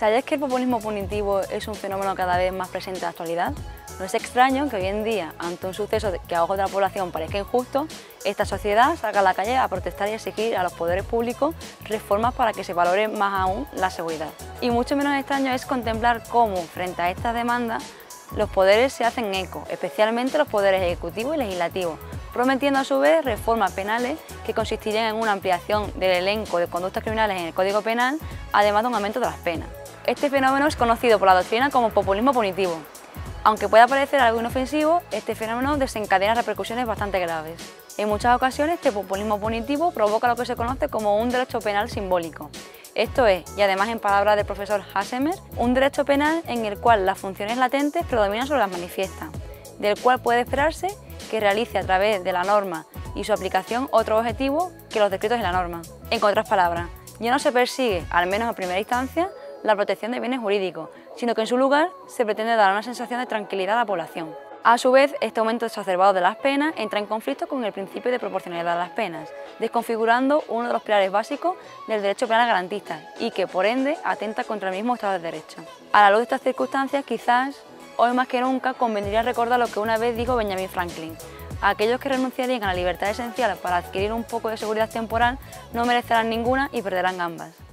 ¿Sabías que el populismo punitivo es un fenómeno cada vez más presente en la actualidad? No es extraño que hoy en día, ante un suceso que a ojos de la población parezca injusto, esta sociedad salga a la calle a protestar y a exigir a los poderes públicos reformas para que se valore más aún la seguridad. Y mucho menos extraño es contemplar cómo, frente a estas demandas, los poderes se hacen eco, especialmente los poderes ejecutivo y legislativo, prometiendo a su vez reformas penales que consistirían en una ampliación del elenco de conductas criminales en el Código Penal, además de un aumento de las penas. Este fenómeno es conocido por la doctrina como populismo punitivo. Aunque pueda parecer algo inofensivo, este fenómeno desencadena repercusiones bastante graves. En muchas ocasiones, este populismo punitivo provoca lo que se conoce como un derecho penal simbólico. Esto es, y además en palabras del profesor Hassemer, un derecho penal en el cual las funciones latentes predominan sobre las manifiestas, del cual puede esperarse que realice a través de la norma y su aplicación otro objetivo que los descritos en la norma. En otras palabras, ya no se persigue, al menos en primera instancia, la protección de bienes jurídicos, sino que en su lugar se pretende dar una sensación de tranquilidad a la población. A su vez, este aumento exacerbado de las penas entra en conflicto con el principio de proporcionalidad de las penas, desconfigurando uno de los pilares básicos del derecho penal garantista y que, por ende, atenta contra el mismo Estado de Derecho. A la luz de estas circunstancias, quizás, hoy más que nunca, convendría recordar lo que una vez dijo Benjamin Franklin: aquellos que renunciarían a la libertad esencial para adquirir un poco de seguridad temporal no merecerán ninguna y perderán ambas.